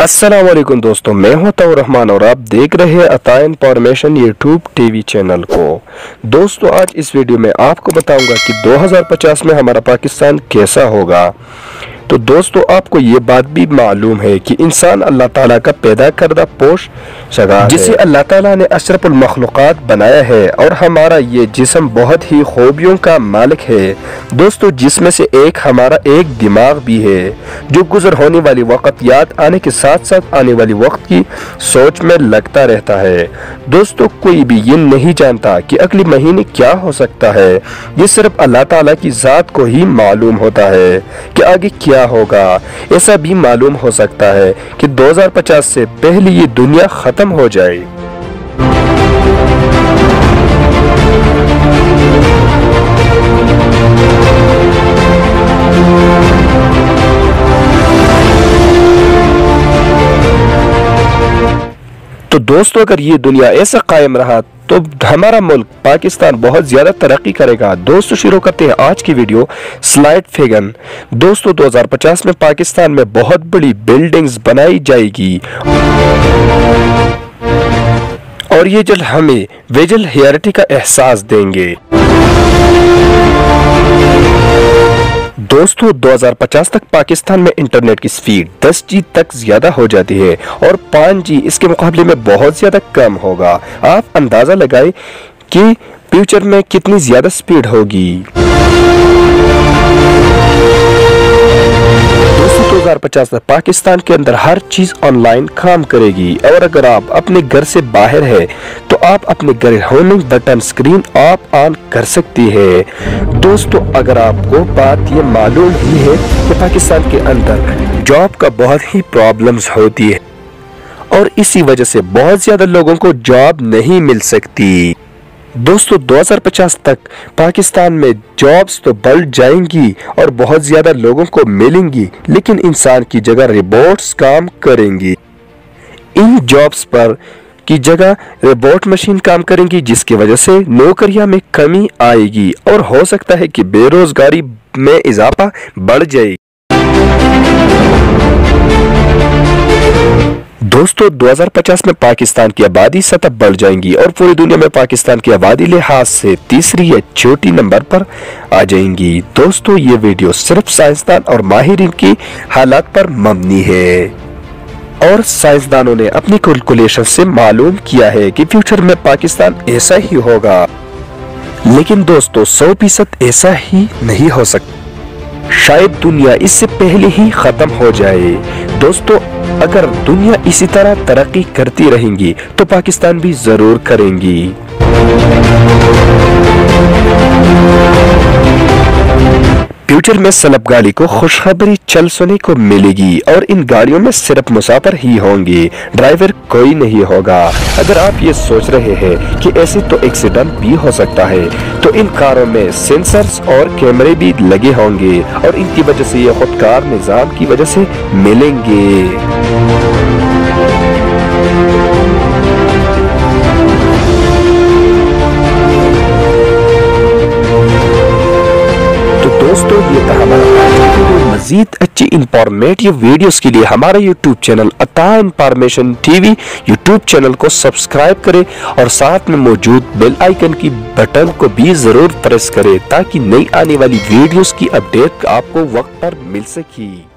अस्सलामुअलैकुम दोस्तों, मैं हूं अता रहमान और आप देख रहे हैं अता इन्फॉर्मेशन यूट्यूब टीवी चैनल को। दोस्तों आज इस वीडियो में आपको बताऊंगा कि 2050 में हमारा पाकिस्तान कैसा होगा। तो दोस्तों आपको ये बात भी मालूम है कि इंसान अल्लाह ताला का पैदा करदा पोश शगा है, जिसे अल्लाह ताला ने अशरफुल मखलूक़ात बनाया है और हमारा ये जिस्म बहुत ही खूबियों का मालिक है। दोस्तों जिसमें से एक हमारा एक दिमाग भी है, जो गुजर होने वाली वक़्त याद आने के साथ साथ आने वाली वक्त की सोच में लगता रहता है। दोस्तों कोई भी ये नहीं जानता कि अगले महीने क्या हो सकता है, ये सिर्फ अल्लाह ताला की ज़ात को ही मालूम होता है कि आगे क्या होगा। ऐसा भी मालूम हो सकता है कि 2050 से पहले ये दुनिया खत्म हो जाए। तो दोस्तों अगर ये दुनिया ऐसा कायम रहा तो हमारा मुल्क पाकिस्तान बहुत ज़्यादा तरक्की करेगा। दोस्तों शुरू करते हैं आज की वीडियो स्लाइड फिगर। दोस्तों 2050 में पाकिस्तान में बहुत बड़ी बिल्डिंग्स बनाई जाएगी और ये जल्द हमें विजुअल हेरिटी का एहसास देंगे। दोस्तों 2050 तक पाकिस्तान में इंटरनेट की स्पीड 10G तक ज़्यादा हो जाती है और 5G इसके मुकाबले में बहुत ज़्यादा कम होगा। आप अंदाज़ा लगाएं कि फ्यूचर में कितनी ज़्यादा स्पीड होगी। 2050 तक पाकिस्तान के अंदर हर चीज़ ऑनलाइन काम करेगी और अगर आप अपने घर से बाहर हैं तो आप अपने घर होम बटन स्क्रीन आप ऑन कर सकती है। दोस्तों अगर आपको बात ये मालूम ही है कि पाकिस्तान के अंदर जॉब का बहुत ही प्रॉब्लम्स होती है और इसी वजह से बहुत ज़्यादा लोगों को जॉब नहीं मिल सकती। दोस्तों 2050 तक पाकिस्तान में जॉब्स तो बढ़ जाएंगी और बहुत ज़्यादा लोगों को मिलेंगी, लेकिन इंसान की जगह रोबोट्स काम करेंगी। इन जॉब्स पर की जगह रोबोट मशीन काम करेंगी, जिसकी वजह से नौकरियां में कमी आएगी और हो सकता है कि बेरोजगारी में इजाफा बढ़ जाएगी। दोस्तों 2050 में पाकिस्तान की आबादी सतह बढ़ जाएंगी और पूरी दुनिया में पाकिस्तान की आबादी लिहाज से तीसरी या चौथी नंबर पर आ जाएंगी। दोस्तों ये वीडियो सिर्फ साइंसदान और माहिरीन की हालात पर मबनी है और साइंसदानों ने अपनी कैलकुलेशन से मालूम किया है कि फ्यूचर में पाकिस्तान ऐसा ही होगा, लेकिन दोस्तों 100% ऐसा ही नहीं हो सकता। शायद दुनिया इससे पहले ही खत्म हो जाए। दोस्तों अगर दुनिया इसी तरह तरक्की करती रहेगी तो पाकिस्तान भी जरूर करेंगी। फ्यूचर में सलब गाड़ी को खुशखबरी चल सुने को मिलेगी और इन गाड़ियों में सिर्फ मुसाफिर ही होंगे, ड्राइवर कोई नहीं होगा। अगर आप ये सोच रहे हैं कि ऐसे तो एक्सीडेंट भी हो सकता है, तो इन कारों में सेंसर्स और कैमरे भी लगे होंगे और इनकी वजह से ये खुदकार निजाम की वजह से मिलेंगे। दोस्तों ये था हमारा मजीद अच्छी इंफॉर्मेटिव वीडियोस के लिए हमारा यूट्यूब चैनल अता इन्फॉर्मेशन टीवी यूट्यूब चैनल को सब्सक्राइब करें और साथ में मौजूद बेल आइकन की बटन को भी जरूर प्रेस करें ताकि नई आने वाली वीडियोस की अपडेट आपको वक्त पर मिल सके।